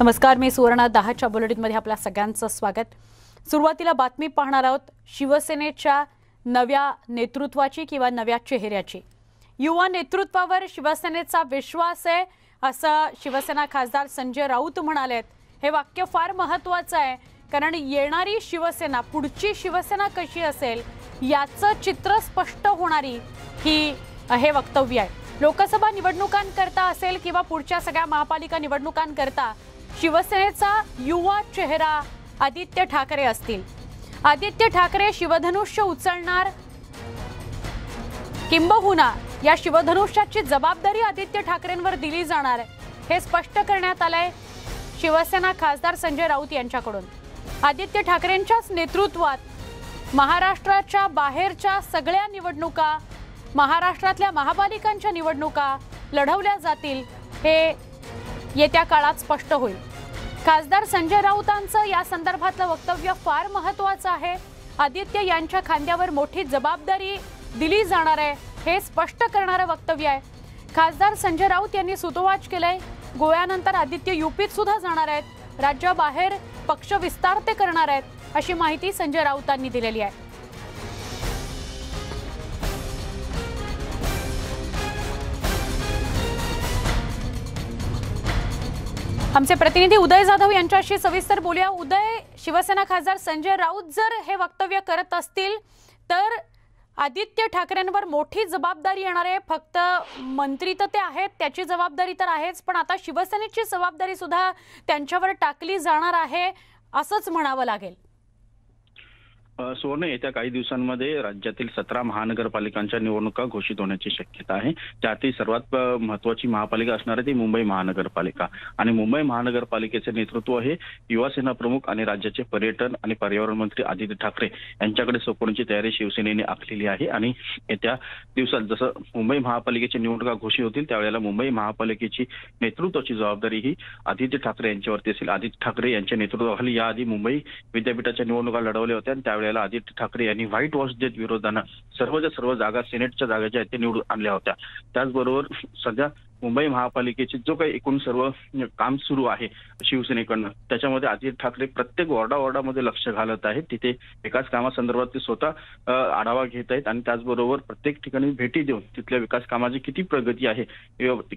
नमस्कार, मी सुवर्णा. 10च्या बुलेटिनमध्ये आपल्या सगळ्यांचं स्वागत. सुरुवातीला बातमी पाहणार आहोत शिवसेनेच्या नव्या नेतृत्वाची किंवा नव्या चेहऱ्याची. युवा नेतृत्वावर शिवसेनेचा विश्वास आहे असं शिवसेना खासदार संजय राऊत म्हणालेत. हे वाक्य फार महत्त्वाचं आहे, कारण येणारी शिवसेना, पुढची शिवसेना कशी असेल याचं चित्र स्पष्ट होणारी हे वक्तव्य आहे. लोकसभा निवडणुकांकरता असेल किंवा पुढच्या सगळ्या महापालिका निवडणुकांकरता शिवसेनेचा युवा चेहरा आदित्य ठाकरे असतील. आदित्य ठाकरे शिवधनुष्य उचलणार, किंबहुना या शिवधनुष्याची जबाबदारी आदित्य ठाकरेंवर दिली जाणार हे स्पष्ट करण्यात आलंय शिवसेना खासदार संजय राऊत यांच्याकडून. आदित्य ठाकरेंच्याच नेतृत्वात महाराष्ट्राच्या बाहेरच्या सगळ्या निवडणुका, महाराष्ट्रातल्या महापालिकांच्या निवडणुका लढवल्या जातील हे येत्या काळात स्पष्ट होईल. खासदार संजय राऊतांचं या संदर्भातलं वक्तव्य फार महत्त्वाचं आहे. आदित्य यांच्या खांद्यावर मोठी जबाबदारी दिली जाणार आहे हे स्पष्ट करणारं वक्तव्य आहे. खासदार संजय राऊत यांनी सूतोवाच केलंय. गोव्यानंतर आदित्य यूपीत सुद्धा जाणार आहेत, राज्याबाहेर पक्ष विस्तार ते करणार आहेत अशी माहिती संजय राऊतांनी दिलेली आहे. आमचे प्रतिनिधी उदय जाधव यांच्याशी सविस्तर बोलूया. उदय, शिवसेना खासदार संजय राऊत जर हे वक्तव्य करत असतील तर आदित्य ठाकरेंवर मोठी जबाबदारी येणार आहे. फक्त मंत्री तर ते आहेत, त्याची जबाबदारी तर आहेच, पण आता शिवसेनेची जबाबदारी सुद्धा त्यांच्यावर टाकली जाणार आहे असंच म्हणावं लागेल. सुवर्ण, येत्या काही दिवसांमध्ये राज्यातील 17 महानगरपालिकांच्या निवडणुका घोषित होण्याची शक्यता आहे. त्यातील सर्वात महत्वाची महापालिका असणार आहे ती मुंबई महानगरपालिका, आणि मुंबई महानगरपालिकेचे नेतृत्व हे युवासेना प्रमुख आणि राज्याचे पर्यटन आणि पर्यावरण मंत्री आदित्य ठाकरे यांच्याकडे सोपवण्याची तयारी शिवसेनेने आखलेली आहे. आणि येत्या दिवसात जसं मुंबई महापालिकेची निवडणुका घोषित होतील त्यावेळेला मुंबई महापालिकेची नेतृत्वाची जबाबदारी ही आदित्य ठाकरे यांच्यावरती असेल. आदित्य ठाकरे यांच्या नेतृत्वाखाली याआधी मुंबई विद्यापीठाच्या निवडणुका लढवल्या होत्या, आणि त्यावेळेला आदित्य ठाकरे यांनी व्हाईट वॉश देत विरोधानं सर्व जागा सिनेटच्या जागा ज्या आहेत त्या निवडून आणल्या होत्या. त्याचबरोबर सध्या मुंबई महापालिकेचे जो काही एकूण सर्व काम सुरू आहे शिवसेनेकडनं त्याच्यामध्ये आदित्य ठाकरे प्रत्येक वॉर्डामध्ये लक्ष घालत आहेत. तिथे विकास कामासंदर्भात ते स्वतः आढावा घेत आहेत, आणि त्याचबरोबर प्रत्येक ठिकाणी भेटी देऊन तिथल्या विकास कामाची किती प्रगती आहे,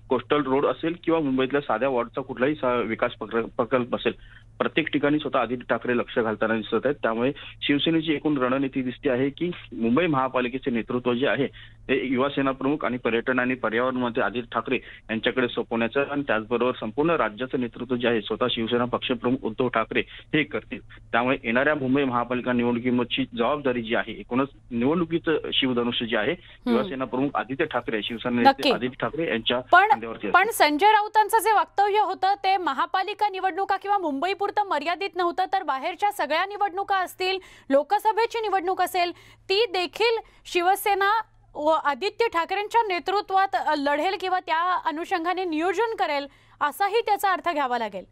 कोस्टल रोड असेल किंवा मुंबईतल्या साध्या वॉर्डचा कुठलाही विकास प्रकल्प असेल, प्रत्येक ठिकाणी स्वतः आदित्य ठाकरे लक्ष घालताना दिसत आहेत. त्यामुळे शिवसेनेची एकूण रणनीती दिसते आहे की मुंबई महापालिकेचे नेतृत्व जे आहे ते युवासेना प्रमुख आणि पर्यटन आणि पर्यावरण मंत्री आदित्य ठाकरे यांच्याकडे सोपवण्याचं, आणि त्याचबरोबर संपूर्ण राज्याचं नेतृत्व जे आहे स्वतः शिवसेना पक्षप्रमुख उद्धव ठाकरे हे करतील. त्यामुळे येणाऱ्या मुंबई महापालिका निवडणुकीची जबाबदारी जी आहे, एकूणच निवडणुकीचं शिवधनुष्य जे आहे शिवसेना प्रमुख आदित्य ठाकरे, शिवसेना नेते आदित्य ठाकरे यांच्या खांद्यावरती. पण संजय राऊतांचं जे वक्तव्य होतं ते महापालिका निवडणुका किंवा मुंबईपुरतं मर्यादित नव्हतं, तर बाहेरच्या सगळ्या निवडणुका असतील, लोकसभेची निवडणूक असेल, ती देखील शिवसेना आदित्य ठाकरेंच्या नेतृत्वात लढेल किंवा त्या अनुषंगाने नियोजन करेल असाही त्याचा अर्थ घ्यावा लागेल.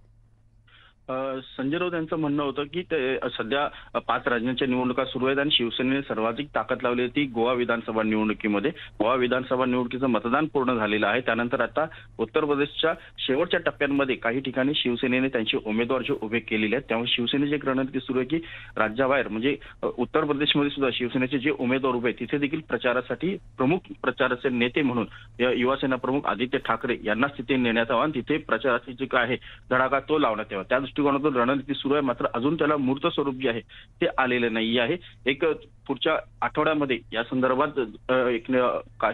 संजय राऊत यांचं म्हणणं होतं की ते सध्या 5 राज्यांच्या निवडणुका सुरू आहेत, आणि शिवसेनेने सर्वाधिक ताकद लावली होती गोवा विधानसभा निवडणुकीमध्ये. गोवा विधानसभा निवडणुकीचं मतदान पूर्ण झालेलं आहे. त्यानंतर आता उत्तर प्रदेशच्या शेवटच्या टप्प्यांमध्ये काही ठिकाणी शिवसेनेने त्यांचे उमेदवार जे उभे केलेले आहेत, त्यामुळे शिवसेनेची एक रणनीती सुरू आहे की राज्याबाहेर म्हणजे उत्तर प्रदेशमध्ये सुद्धा शिवसेनेचे जे उमेदवार उभे आहेत तिथे देखील प्रचारासाठी प्रमुख प्रचाराचे नेते म्हणून युवासेना प्रमुख आदित्य ठाकरे यांनाच तिथे नेण्यात यावं, तिथे प्रचाराची जी काय आहे धडाका तो लावण्यात यावा. त्या दृष्टिकोनातून रणनीती सुरू आहे, मात्र अजून त्याला मूर्त स्वरूप जे आहे ते आलेलं नाही आहे. एक पुढच्या आठवड्यामध्ये या संदर्भात एक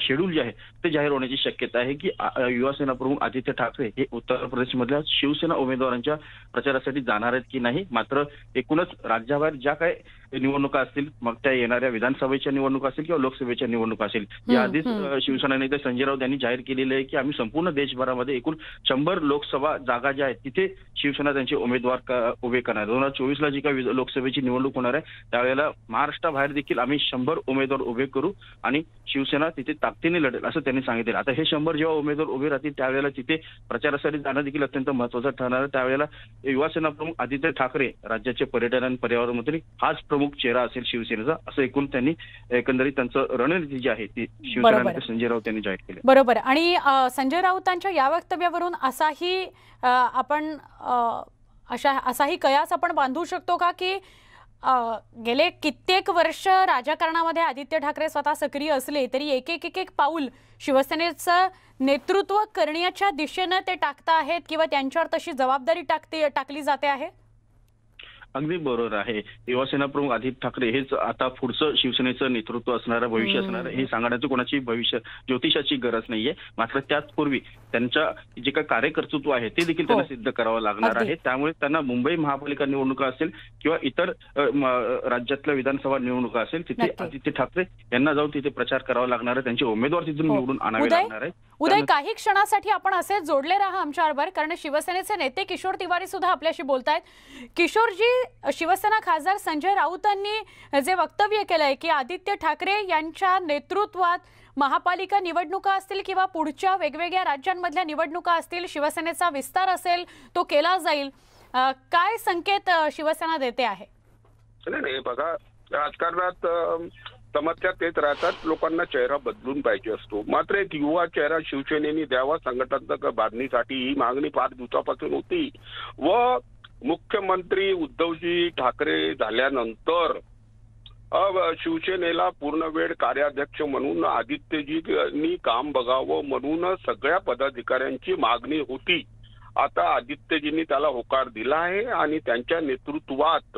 शेड्यूल जे आहे ते जाहीर होण्याची शक्यता आहे की युवासेना प्रमुख आदित्य ठाकरे हे उत्तर प्रदेशमधल्या शिवसेना उमेदवारांच्या प्रचारासाठी जाणार आहेत की नाही. मात्र एकूणच राज्याबाहेर ज्या काय निवडणुका असतील, मग त्या येणाऱ्या विधानसभेच्या निवडणुका असतील किंवा लोकसभेच्या निवडणुका असेल, याआधीच शिवसेना नेते संजय राऊत यांनी जाहीर केलेले आहे की आम्ही संपूर्ण देशभरामध्ये एकूण 100 लोकसभा जागा ज्या आहेत तिथे शिवसेना त्यांचे उमेदवार उभे करणार. 2024ला जी काही लोकसभेची निवडणूक होणार आहे त्यावेळेला महाराष्ट्राबाहेर देखील आम्ही 100 उमेदवार उभे करू आणि शिवसेना तिथे ताकदीने लढेल असं त्यांनी सांगितलं। आता हे 100 जेव्हा उमेदवार उभे राहतील त्यावेळेला तिथे प्रचारासाठी जाणं देखील अत्यंत महत्त्वाचं ठरणार आहे। त्यावेळेला युवासेना प्रमुख आदित्य ठाकरे राज्याचे पर्यटन आणि पर्यावरण मंत्री हाच प्रमुख चेहरा असेल शिवसेनेचा, असं एकूण त्यांनी एकंदरीत त्यांचं रणनीती जी आहे ती शिवसेना संजय राऊत यांनी जाहीर केली। बरोबर, आणि संजय राऊतांच्या या वक्तव्यावरून असाही आपण असाही कयास आपण बांधू शकतो का की गेले कित्येक वर्ष राजकारणामध्ये आदित्य ठाकरे स्वतः सक्रिय असले तरी एक पाऊल शिवसेनेचं नेतृत्व करण्याच्या दिशेने ते टाकत आहेत किंवा त्यांच्यावर तशी जबाबदारी टाकली जाते आहे? अगदी बरोबर आहे। युवासेना प्रमुख आदित्य ठाकरे हेच आता पुढचं शिवसेनेचं नेतृत्व असणार, भविष्य असणार हे सांगण्याचं कोणाची भविष्य ज्योतिषाची गरज नाहीये, मात्र त्यापूर्वी त्यांच्या जे काही कार्यकर्तृत्व आहे ते देखील त्यांना सिद्ध करावं लागणार आहे। त्यामुळे त्यांना मुंबई महापालिका निवडणुका असेल किंवा इतर राज्यातल्या विधानसभा निवडणुका असेल तिथे आदित्य ठाकरे यांना जाऊन तिथे प्रचार करावा लागणार आहे, त्यांचे उमेदवार तिथून निवडून आणावे लागणार आहे। उदय, काही क्षणासाठी आपण असे जोडले राहा आमच्याबरोबर, कारण शिवसेनेचे नेते किशोर तिवारी सुद्धा आपल्याशी बोलतायत। किशोरजी, शिवसेना खासदार संजय राऊतांनी जे वक्तव्य केलंय की आदित्य ठाकरे यांच्या नेतृत्वात महापालिका निवडणुका असतील किंवा पुढच्या वेगवेगळ्या राज्यांमधल्या निवडणुका असतील, शिवसेनेचा विस्तार असेल तो केला जाईल, काय संकेत शिवसेना देते आहे? नाही बघा, राजकारणात समस्या तेच राहतात, लोकांना चेहरा बदलून पाहिजे असतो, मात्र एक युवा चेहरा शिवसेनेने द्यावा संघटनात्मक बांधणीसाठी, ही मागणी 5 दिवसापासून होती व मुख्यमंत्री उद्धवजी ठाकरे झाल्यानंतर शिवसेनेला पूर्णवेळ कार्याध्यक्ष म्हणून आदित्यजींनी काम बघावं म्हणून सगळ्या पदाधिकाऱ्यांची मागणी होती। आता आदित्यजींनी त्याला होकार दिला आहे आणि त्यांच्या नेतृत्वात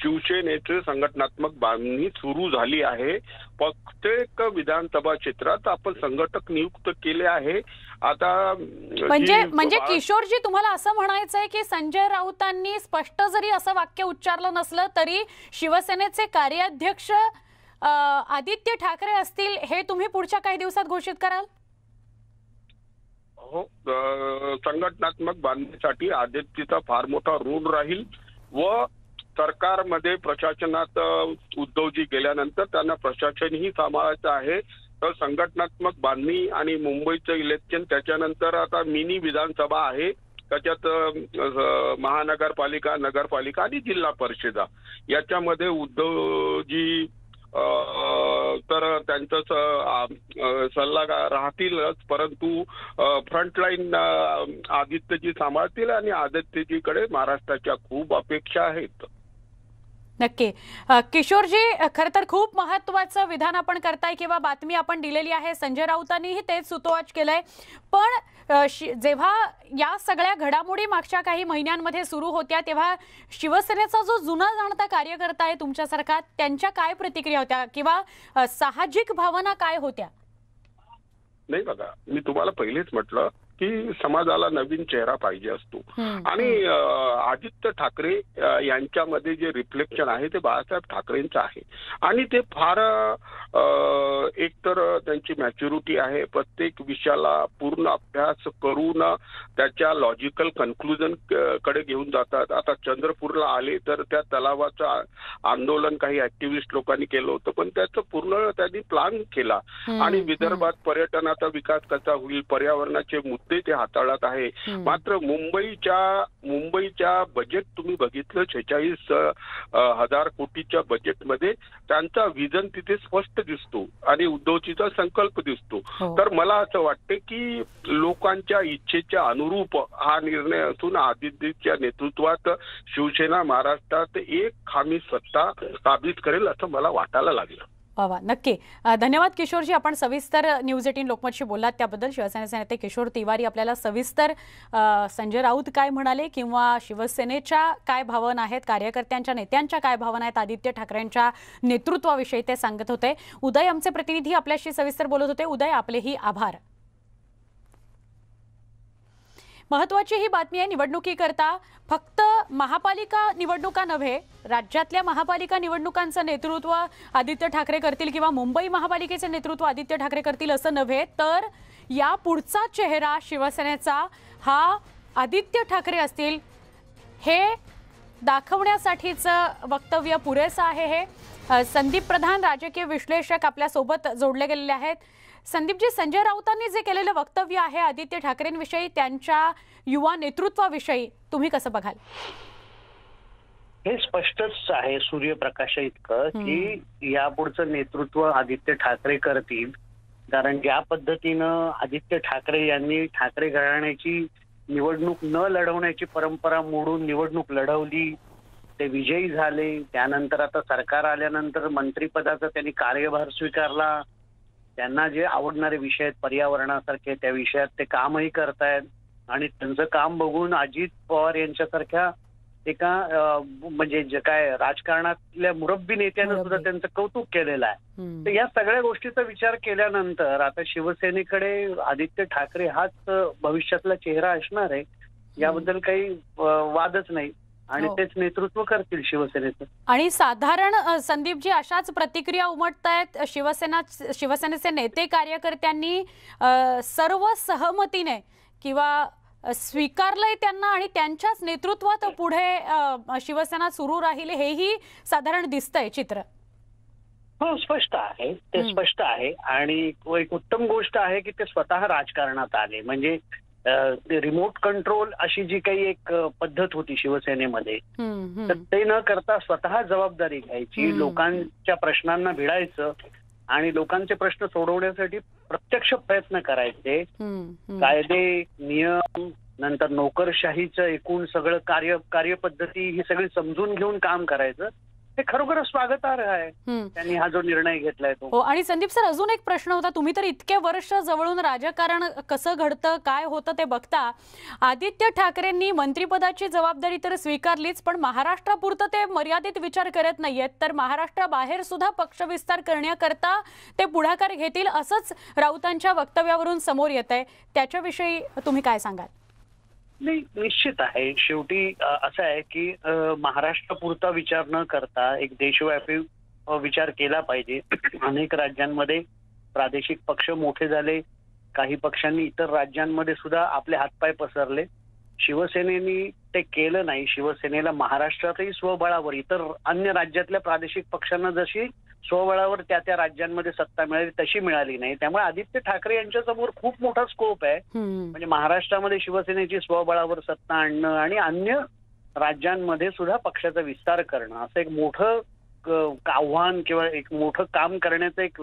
शिवसेनेचे संघटनात्मक बांधणी सुरू झाली आहे। प्रत्येक विधानसभा क्षेत्रात आपण संघटक नियुक्त केले आहे। आता म्हणजे किशोरजी, तुम्हाला असं म्हणायचं आहे की संजय राऊतांनी स्पष्ट जरी असं वाक्य उच्चारलं नसलं तरी शिवसेनेचे कार्याध्यक्ष आदित्य ठाकरे असतील हे तुम्ही पुढच्या काही दिवसात घोषित कराल? हो, संघटनात्मक बांधणीसाठी आदित्यचा फार मोठा रोल राहील व सरकारमध्ये प्रशासनात उद्धवजी गेल्यानंतर त्यांना प्रशासनही सांभाळायचं आहे, तर संघटनात्मक बांधणी आणि मुंबईचं इलेक्शन, त्याच्यानंतर आता मिनी विधानसभा आहे, त्याच्यात महानगरपालिका, नगरपालिका आणि जिल्हा परिषदा, याच्यामध्ये उद्धवजी तर त्यांचं सल्लागार राहतीलच, परंतु फ्रंटलाईन आदित्यजी सांभाळतील आणि आदित्यजीकडे महाराष्ट्राच्या खूप अपेक्षा आहेत। नक्की किशोरजी, खरं तर खूप महत्त्वाचं विधान आपण करताय किंवा बातमी आपण दिलेली आहे, संजय राऊतांनीही तेच सुतोवाच केलंय, पण जेव्हा या सगळ्या घडामोडी मागच्या काही महिन्यांमध्ये सुरू होत्या तेव्हा शिवसेनेचा जो जुना जाणता कार्यकर्ता आहे तुमच्यासारखा, त्यांच्या काय प्रतिक्रिया होत्या किंवा साहजिक भावना काय होत्या? नाही बघा, मी तुम्हाला पहिलेच म्हटलं की समाजाला नवीन चेहरा पाहिजे असतो आणि आदित्य ठाकरे यांच्यामध्ये जे रिफ्लेक्शन आहे ते बाळासाहेब ठाकरेंचं आहे आणि ते फार एकतर त्यांची मॅच्युरिटी आहे, प्रत्येक विषयाला पूर्ण अभ्यास करून त्याच्या लॉजिकल कन्क्लुजन कडे घेऊन जातात। आता चंद्रपूरला आले तर त्या तलावाचं आंदोलन काही ऍक्टिव्हिस्ट लोकांनी केलं होतं, पण त्याचं पूर्ण त्यांनी प्लॅन केला आणि विदर्भात पर्यटनाचा विकास कसा होईल, पर्यावरणाचे ते हाताळत आहे। मात्र मुंबईच्या बजेट तुम्ही बघितलं, 46,000 कोटीच्या बजेटमध्ये त्यांचा विजन तिथे स्पष्ट दिसतो आणि उद्धवजीचा संकल्प दिसतो। तर मला असं वाटतं की लोकांच्या इच्छेच्या अनुरूप हा निर्णय असून आदित्यच्या नेतृत्वात शिवसेना महाराष्ट्रात एक खामी सत्ता स्थापित करेल असं मला वाटायला लागलं। वा, नक्की धन्यवाद किशोरजी, आपण सविस्तर न्यूज 18 लोकमतशी बोललात त्याबद्दल। शिवसेनेचे नेते किशोर तिवारी आपल्याला सविस्तर संजय राऊत काय म्हणाले किंवा शिवसेनेच्या काय भावना आहेत, कार्यकर्त्यांच्या नेत्यांच्या काय भावना आहेत आदित्य ठाकरेंच्या नेतृत्वाविषयी ते सांगत होते। उदय आमचे प्रतिनिधी आपल्याशी सविस्तर बोलत होते। उदय, आपलेही आभार। महत्त्वाची ही बातमी आहे, निवडणुकीकरता फक्त महापालिका निवडणुका नव्हे, राज्यातल्या महापालिका निवडणुकांचं नेतृत्व आदित्य ठाकरे करतील किंवा मुंबई महापालिकेचे नेतृत्व आदित्य ठाकरे करतील असं नव्हे, तर या पुढचा चेहरा शिवसेनेचा हा आदित्य ठाकरे असतील हे दाखवण्यासाठीचं वक्तव्य पुरेसं आहे हे। संदीप प्रधान राजकीय विश्लेषक आपल्यासोबत जोडले गेलेले आहेत। संदीपजी, संजय राऊतांनी जे केलेलं वक्तव्य आहे आदित्य ठाकरेंविषयी, त्यांच्या युवा नेतृत्वाविषयी तुम्ही कसं बघाल? हे स्पष्टच आहे सूर्यप्रकाश इतकं की यापुढचं नेतृत्व आदित्य ठाकरे करतील, कारण ज्या पद्धतीनं आदित्य ठाकरे यांनी ठाकरे घराण्याची निवडणूक न लढवण्याची परंपरा मोडून निवडणूक लढवली, ते विजयी झाले। त्यानंतर आता सरकार आल्यानंतर मंत्रीपदाचा त्यांनी कार्यभार स्वीकारला, त्यांना जे आवडणारे विषय आहेत पर्यावरणासारखे त्या विषयात ते कामही करतायत आणि त्यांचं काम बघून अजित पवार यांच्यासारख्या एका म्हणजे जे काय राजकारणातल्या मुरब्बी नेत्याने सुद्धा त्यांचं कौतुक केलेलं आहे। तर या सगळ्या गोष्टीचा विचार केल्यानंतर आता शिवसेनेकडे आदित्य ठाकरे हाच भविष्यातला चेहरा असणार आहे, याबद्दल काही वादच नाही आणि तेच नेतृत्व करतील शिवसेनेचं। आणि साधारण संदीपजी अशाच प्रतिक्रिया उमटतायत, शिवसेनेचे नेते कार्यकर्त्यांनी सर्व सहमतीने किंवा स्वीकारलंय त्यांना आणि त्यांच्याच नेतृत्वात पुढे शिवसेना सुरू राहील, हेही साधारण दिसतंय चित्र। हो, स्पष्ट आहे, ते स्पष्ट आहे आणि एक उत्तम गोष्ट आहे की ते स्वतः राजकारणात आले, म्हणजे रिमोट कंट्रोल अशी जी काही एक पद्धत होती शिवसेनेमध्ये तर ते न करता स्वतः जबाबदारी घ्यायची, लोकांच्या प्रश्नांना भिडायचं आणि लोकांचे प्रश्न सोडवण्यासाठी प्रत्यक्ष प्रयत्न करायचे। कायदे, नियम, नंतर नोकरशाहीचं एकूण सगळं कार्यपद्धती ही सगळी समजून घेऊन काम करायचं, हे खरोखर स्वागतार्ह आहे त्यांनी हा जो निर्णय घेतलाय तो। हो, आणि संदीप सर अजून एक प्रश्न होता, तुम्ही तर इतके वर्ष जवळून राजकारण कसं घडतं काय होतं ते बघता, आदित्य ठाकरेंनी मंत्रिपदाची जबाबदारी तर स्वीकारलीच पण महाराष्ट्रापुरतं ते मर्यादित विचार करत नाहीयेत, तर महाराष्ट्राबाहेर सुद्धा पक्षविस्तार करण्याकरता ते पुढाकार घेतील असंच राऊतांच्या वक्तव्यावरून समोर येत आहे, त्याच्याविषयी तुम्ही काय सांगाल? नाही, निश्चित आहे, शेवटी असं आहे की महाराष्ट्रापुरता विचार न करता एक देशव्यापी विचार केला पाहिजे। अनेक राज्यांमध्ये प्रादेशिक पक्ष मोठे झाले, काही पक्षांनी इतर राज्यांमध्ये सुद्धा आपले हातपाय पसरले, शिवसेनेनी ते केलं नाही। शिवसेनेला महाराष्ट्रातही स्वबळावर इतर अन्य राज्यातल्या प्रादेशिक पक्षांना जशी स्वबळावर त्या राज्यांमध्ये सत्ता मिळाली तशी मिळाली नाही, त्यामुळे आदित्य ठाकरे यांच्या समोर खूप मोठा स्कोप आहे, म्हणजे महाराष्ट्रामध्ये शिवसेनेची स्वबळावर सत्ता आणणं आणि अन्य राज्यांमध्ये सुद्धा पक्षाचा विस्तार करणं असं एक मोठं आव्हान किंवा एक मोठं काम करण्याचं एक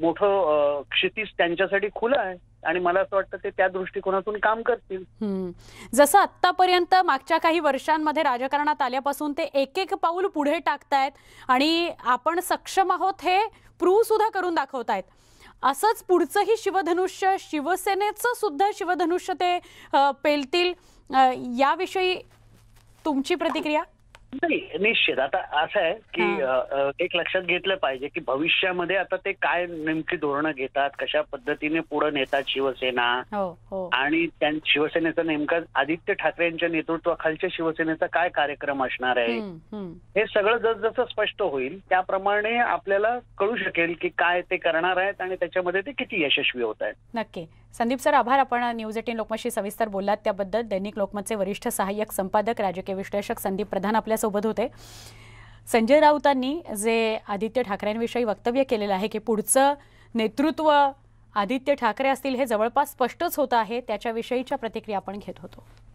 मोठं क्षितिज त्यांच्यासाठी खुलं आहे आणि मला असं वाटतं ते त्या दृष्टिकोनातून काम करतील। जसं आतापर्यंत मागच्या काही वर्षांमध्ये राजकारणात आल्यापासून ते एक एक पाऊल पुढे टाकतायत आणि आपण सक्षम आहोत हे प्रूव्ह सुद्धा करून दाखवतायत, असंच पुढचंही शिवधनुष्य शिवसेनेचं सुद्धा शिवधनुष्य ते पेलतील, याविषयी तुमची प्रतिक्रिया? नाही, निश्चित आता असं आहे की एक लक्षात घेतलं पाहिजे की भविष्यामध्ये आता ते काय नेमकी धोरणं घेतात, कशा पद्धतीने पुढे नेतात शिवसेना आणि शिवसेनेचा नेमका आदित्य ठाकरे यांच्या नेतृत्वाखालच्या शिवसेनेचा काय कार्यक्रम असणार आहे, हे सगळं जसजसं स्पष्ट होईल त्याप्रमाणे आपल्याला कळू शकेल की काय ते करणार आहेत आणि त्याच्यामध्ये ते किती यशस्वी होत आहेत। नक्की संदीप सर, आभार, आपण न्यूज18 लोकमतशी सविस्तर बोललात त्याबद्दल। दैनिक लोकमतचे वरिष्ठ सहाय्यक संपादक राजकीय विश्लेषक संदीप प्रधान आपल्यासोबत होते। संजय राऊतांनी जे आदित्य ठाकरेंविषयी वक्तव्य केलेलं आहे की पुढचं नेतृत्व आदित्य ठाकरे असतील हे जवळपास स्पष्टच होतं आहे, त्याच्याविषयीच्या प्रतिक्रिया आपण घेत होतो।